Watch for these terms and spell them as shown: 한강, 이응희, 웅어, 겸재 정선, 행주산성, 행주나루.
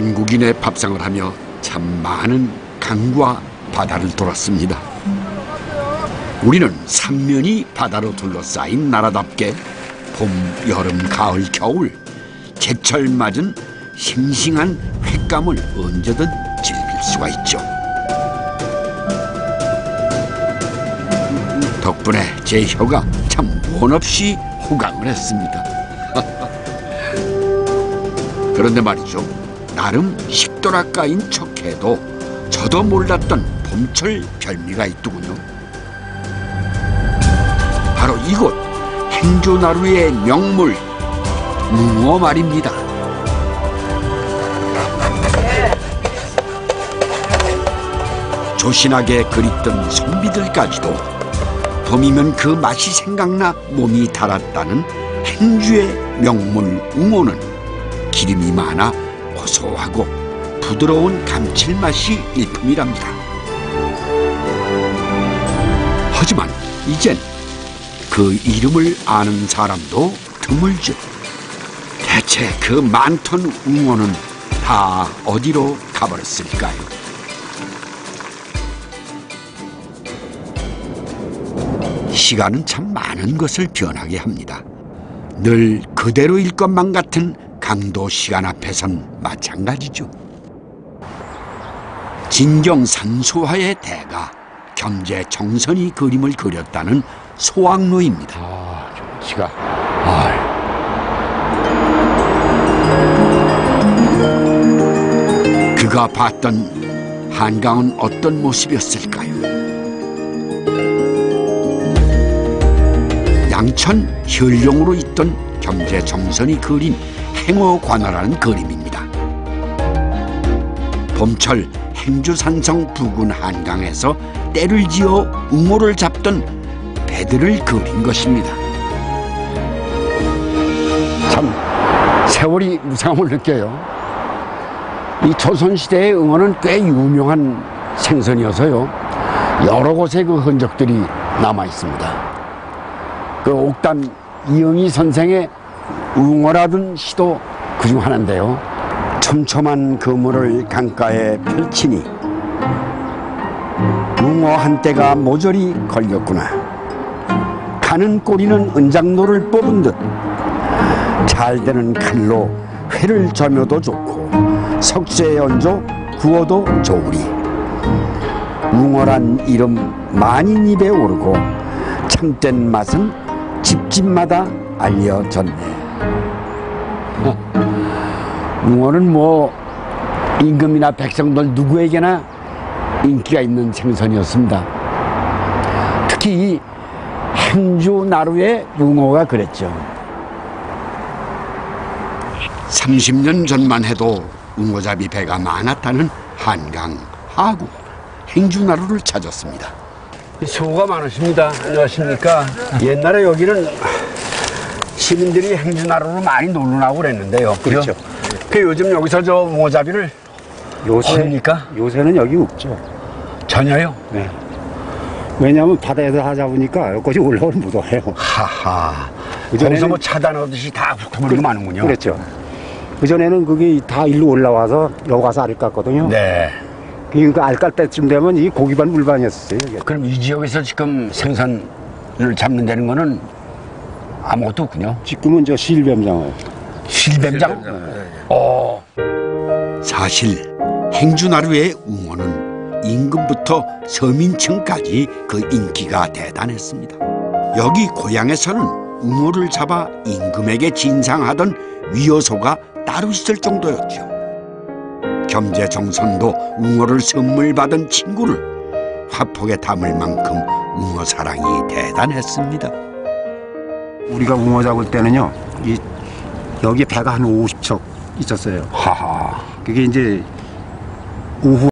한국인의 밥상을 하며 참 많은 강과 바다를 돌았습니다. 우리는 삼면이 바다로 둘러싸인 나라답게 봄, 여름, 가을, 겨울 제철 맞은 싱싱한 횟감을 언제든 즐길 수가 있죠. 덕분에 제 혀가 참 원없이 호강을 했습니다. 그런데 말이죠. 나름 십도락가인 척해도 저도 몰랐던 봄철 별미가 있더군요. 바로 이곳 행주나루의 명물 웅어 말입니다. 조신하게 그립던 선비들까지도 봄이면 그 맛이 생각나 몸이 달았다는 행주의 명물 웅어는 기름이 많아 고소하고 부드러운 감칠맛이 일품이랍니다. 하지만 이젠 그 이름을 아는 사람도 드물죠. 대체 그 많던 웅어는 다 어디로 가버렸을까요? 시간은 참 많은 것을 변하게 합니다. 늘 그대로일 것만 같은 강도 시간 앞에선 마찬가지죠. 진경산소화의 대가 겸재 정선이 그림을 그렸다는 소학로입니다. 아, 경치가. 아. 그가 봤던 한강은 어떤 모습이었을까요? 양천 현룡으로 있던 겸재 정선이 그린 행어관어라는 그림입니다. 봄철 행주산성 부근 한강에서 떼를 지어 웅어를 잡던 배들을 그린 것입니다. 참 세월이 무상함을 느껴요. 이 조선시대의 웅어는 꽤 유명한 생선이어서요. 여러 곳의 그 흔적들이 남아있습니다. 그 옥단 이응희 선생의 웅어라던 시도 그중 하나인데요. 촘촘한 그물을 강가에 펼치니 웅어 한 떼가 모조리 걸렸구나. 가는 꼬리는 은장로를 뽑은 듯 잘 되는 칼로 회를 저며도 좋고 석쇠에 얹어 구워도 좋으리. 웅어란 이름 만인 입에 오르고 참된 맛은 집집마다 알려졌네. 웅어는 뭐 임금이나 백성들 누구에게나 인기가 있는 생선이었습니다. 특히 이 행주나루의 웅어가 그랬죠. 30년 전만 해도 웅어잡이 배가 많았다는 한강 하구 행주나루를 찾았습니다. 수고가 많으십니다. 안녕하십니까. 옛날에 여기는 시민들이 행주나루로 많이 놀러 나오고 그랬는데요. 그렇죠. 그 요즘 여기서 저 웅어잡이를 요새니까 요새는 여기 없죠. 전혀요? 네. 왜냐하면 바다에서 하자 보니까 여기까지 올라오는 못 와요. 하하. 거기서 뭐 차단하듯이 다 훑어버리고 마는군요. 그렇죠. 그전에는 그게 다 일로 올라와서 여기 가서 알을 깠거든요. 네. 그러니까 알 깔 때쯤 되면 이 고기반 물반이었어요. 그럼 이 지역에서 지금 생선을 잡는다는 거는 아무것도 없군요. 지금은 저 실뱀장어예요. 실뱀장어? 네. 어. 사실 행주나루의 웅어는 임금부터 서민층까지 그 인기가 대단했습니다. 여기 고향에서는 웅어를 잡아 임금에게 진상하던 위여소가 따로 있을 정도였죠. 겸재 정선도 웅어를 선물 받은 친구를 화폭에 담을 만큼 웅어 사랑이 대단했습니다. 우리가 웅어 잡을 때는요, 여기 배가 한 50척 있었어요. 하하. 그게 이제 오후